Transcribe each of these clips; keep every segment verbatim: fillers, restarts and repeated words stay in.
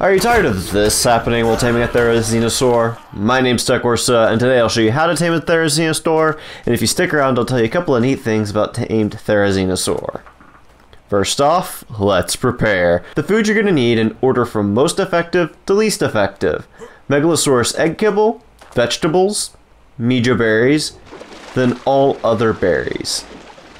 Are you tired of this happening while taming a Therizinosaur? My name's Tecorsuh, and today I'll show you how to tame a Therizinosaur, and if you stick around I'll tell you a couple of neat things about tamed Therizinosaur. First off, let's prepare. The food you're going to need in order from most effective to least effective. Megalosaurus egg kibble, vegetables, mijo berries, then all other berries.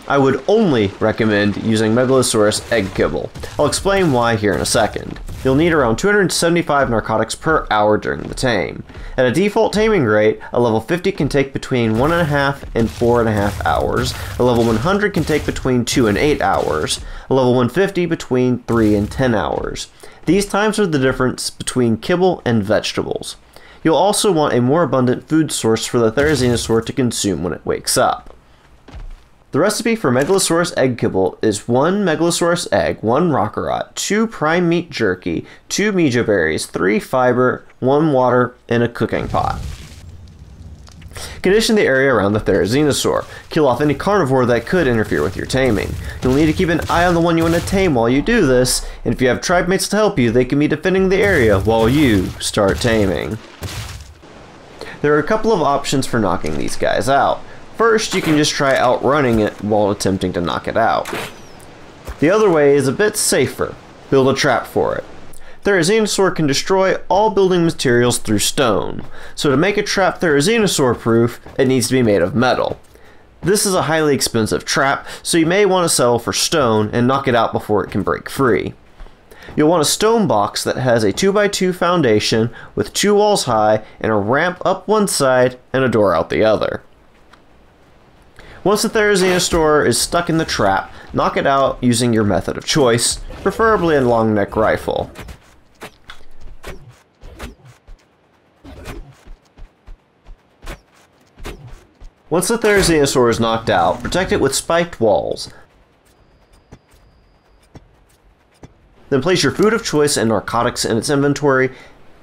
I would only recommend using Megalosaurus egg kibble. I'll explain why here in a second. You'll need around two hundred seventy-five narcotics per hour during the tame. At a default taming rate, a level fifty can take between one and a half and four and a half hours, a level one hundred can take between two and eight hours, a level one fifty between three and ten hours. These times are the difference between kibble and vegetables. You'll also want a more abundant food source for the Therizinosaur to consume when it wakes up. The recipe for Megalosaurus egg kibble is one Megalosaurus egg, one rockerot, two prime meat jerky, two mijo berries, three fiber, one water, and a cooking pot. Condition the area around the Therizinosaur. Kill off any carnivore that could interfere with your taming. You'll need to keep an eye on the one you want to tame while you do this, and if you have tribe mates to help you, they can be defending the area while you start taming. There are a couple of options for knocking these guys out. First, you can just try outrunning it while attempting to knock it out. The other way is a bit safer. Build a trap for it. Therizinosaur can destroy all building materials through stone, so to make a trap Therizinosaur proof, it needs to be made of metal. This is a highly expensive trap, so you may want to settle for stone and knock it out before it can break free. You'll want a stone box that has a two by two foundation with two walls high and a ramp up one side and a door out the other. Once the Therizinosaur is stuck in the trap, knock it out using your method of choice, preferably a long neck rifle. Once the Therizinosaur is knocked out, protect it with spiked walls. Then place your food of choice and narcotics in its inventory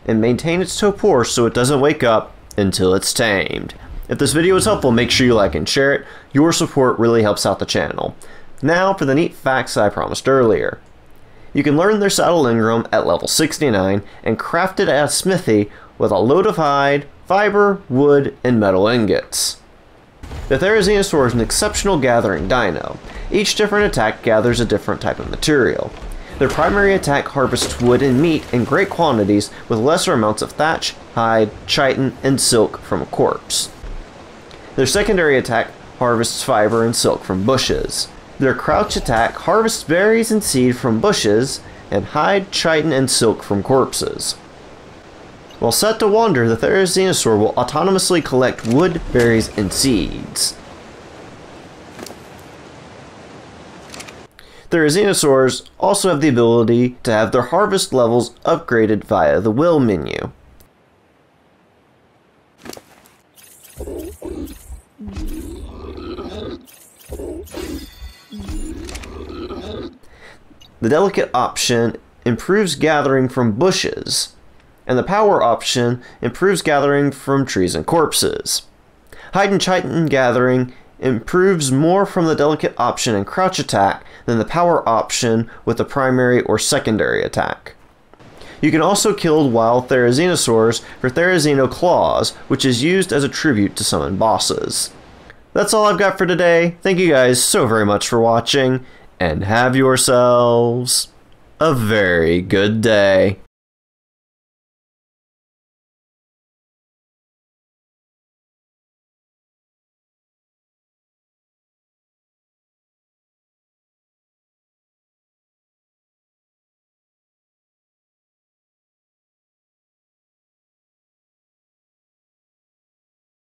and maintain its torpor so it doesn't wake up until it's tamed. If this video was helpful, make sure you like and share it. Your support really helps out the channel. Now for the neat facts I promised earlier. You can learn their saddle ingram at level sixty-nine and craft it at a smithy with a load of hide, fiber, wood, and metal ingots. The Therizinosaur is an exceptional gathering dino. Each different attack gathers a different type of material. Their primary attack harvests wood and meat in great quantities with lesser amounts of thatch, hide, chitin, and silk from a corpse. Their secondary attack harvests fiber and silk from bushes. Their crouch attack harvests berries and seed from bushes, and hide, chitin, and silk from corpses. While set to wander, the Therizinosaur will autonomously collect wood, berries, and seeds. Therizinosaurs also have the ability to have their harvest levels upgraded via the will menu. The delicate option improves gathering from bushes, and the power option improves gathering from trees and corpses. Hide and chitin gathering improves more from the delicate option and crouch attack than the power option with the primary or secondary attack. You can also kill wild Therizinosaurs for Therizino claws, which is used as a tribute to summon bosses. That's all I've got for today. Thank you guys so very much for watching, and have yourselves a very good day.